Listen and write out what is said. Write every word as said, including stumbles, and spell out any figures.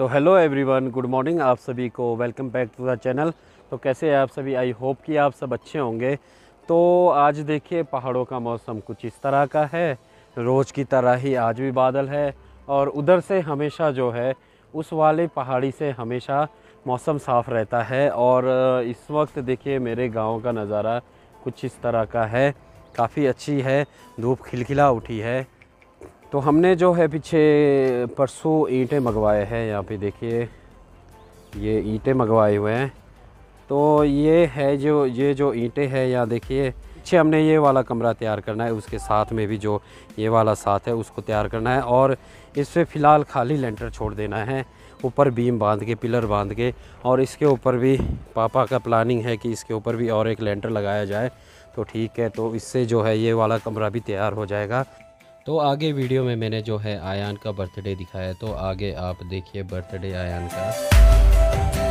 तो hello everyone, good morning. आप सभी को welcome back to the channel. तो कैसे हैं आप सभी? आई होप कि आप सब अच्छे होंगे। तो आज देखिए पहाड़ों का मौसम कुछ इस तरह का है, रोज़ की तरह ही आज भी बादल है और उधर से हमेशा जो है उस वाले पहाड़ी से हमेशा मौसम साफ़ रहता है। और इस वक्त देखिए मेरे गांव का नज़ारा कुछ इस तरह का है, काफ़ी अच्छी है, धूप खिलखिला उठी है। तो हमने जो है पीछे परसों ईंटें मंगवाए हैं, यहाँ पे देखिए ये ईंटें मंगवाए हुए हैं। तो ये है जो ये जो ईंटें हैं, यहाँ देखिए पीछे हमने ये वाला कमरा तैयार करना है, उसके साथ में भी जो ये वाला साथ है उसको तैयार करना है। और इस पर फ़िलहाल खाली लेंटर छोड़ देना है, ऊपर बीम बांध के, पिलर बांध के। और इसके ऊपर भी पापा का प्लानिंग है कि इसके ऊपर भी और एक लेंटर लगाया जाए, तो ठीक है। तो इससे जो है ये वाला कमरा भी तैयार हो जाएगा। तो आगे वीडियो में मैंने जो है आयान का बर्थडे दिखाया, तो आगे आप देखिए बर्थडे आयान का।